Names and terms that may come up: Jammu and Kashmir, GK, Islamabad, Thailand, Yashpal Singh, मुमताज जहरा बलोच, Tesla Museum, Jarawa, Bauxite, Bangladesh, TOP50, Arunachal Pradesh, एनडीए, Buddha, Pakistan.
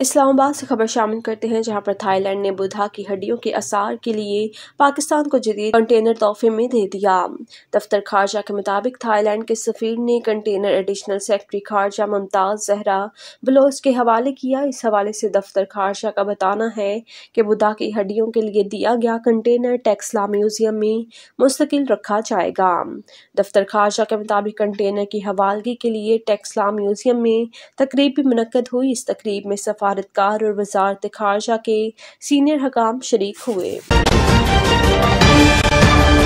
इस्लामाबाद से खबर शामिल करते हैं, जहां पर थाईलैंड ने बुद्धा की हड्डियों के आसार के लिए पाकिस्तान को जदीद कंटेनर तोहफे में दे दिया। दफ्तर खारजा के मुताबिक थाईलैंड के सफीर ने कंटेनर एडिशनल सेक्रेटरी खारजा मुमताज जहरा बलोच के हवाले किया। इस हवाले से दफ्तर खारजा का बताना है कि बुद्धा की हड्डियों के लिए दिया गया कंटेनर टेक्सला म्यूजियम में मुस्तकिल रखा जाएगा। दफ्तर खारजा के मुताबिक कंटेनर की हवालगी के लिए टेक्सला म्यूजियम में तकरीब भी मुनक्कद हुई। इस तकरीब में सफारतकार और वजारत खारजा के सीनियर हकाम शरीक हुए।